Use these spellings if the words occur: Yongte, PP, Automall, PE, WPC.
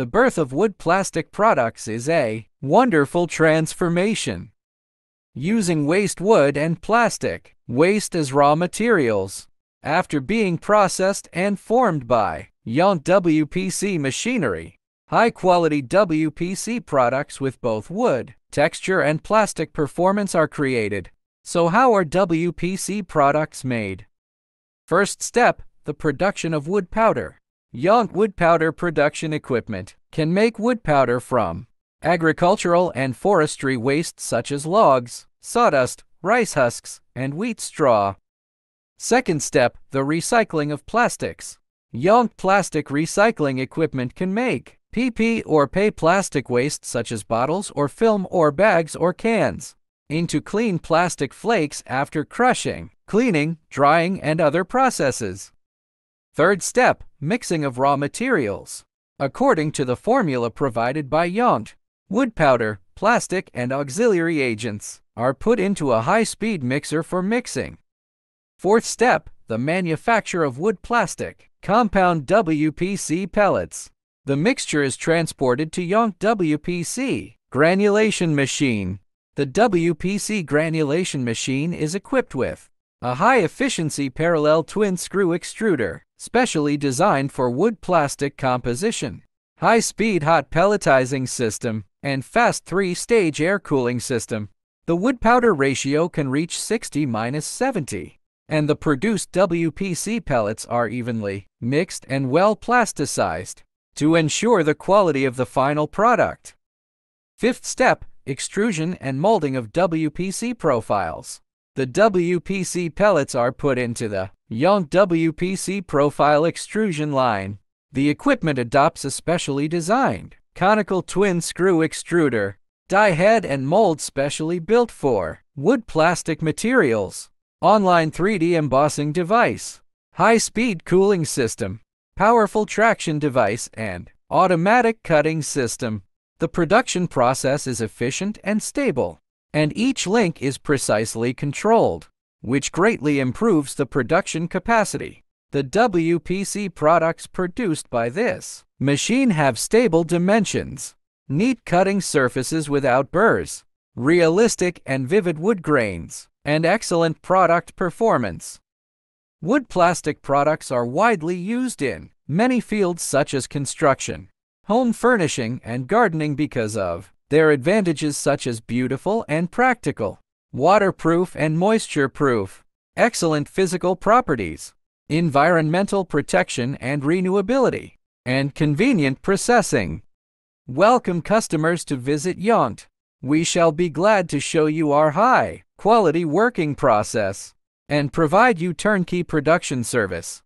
The birth of wood plastic products is a wonderful transformation. Using waste wood and plastic, waste as raw materials, after being processed and formed by Yongte WPC machinery, high-quality WPC products with both wood, texture and plastic performance are created. So how are WPC products made? First step, the production of wood powder. Yongte wood powder production equipment can make wood powder from agricultural and forestry waste such as logs, sawdust, rice husks, and wheat straw. Second step, the recycling of plastics. Yongte plastic recycling equipment can make PP or PE plastic waste such as bottles or film or bags or cans into clean plastic flakes after crushing, cleaning, drying, and other processes. Third step, mixing of raw materials. According to the formula provided by Yongte, wood powder, plastic, and auxiliary agents are put into a high-speed mixer for mixing. Fourth step, the manufacture of wood plastic, compound WPC pellets. The mixture is transported to Yongte WPC granulation machine. The WPC granulation machine is equipped with a high-efficiency parallel twin-screw extruder, specially designed for wood plastic composition, high-speed hot pelletizing system, and fast 3-stage air cooling system. The wood-powder ratio can reach 60-70, and the produced WPC pellets are evenly mixed and well plasticized to ensure the quality of the final product. Fifth step, extrusion and molding of WPC profiles. The WPC pellets are put into the Yongte WPC profile extrusion line. The equipment adopts a specially designed conical twin-screw extruder, die head and mold specially built for wood plastic materials, online 3D embossing device, high-speed cooling system, powerful traction device, and automatic cutting system. The production process is efficient and stable, and each link is precisely controlled, which greatly improves the production capacity. The WPC products produced by this machine have stable dimensions, neat cutting surfaces without burrs, realistic and vivid wood grains, and excellent product performance. Wood plastic products are widely used in many fields such as construction, home furnishing, and gardening because of their advantages such as beautiful and practical, waterproof and moisture-proof, excellent physical properties, environmental protection and renewability, and convenient processing. Welcome customers to visit Yongte. We shall be glad to show you our high-quality working process and provide you turnkey production service.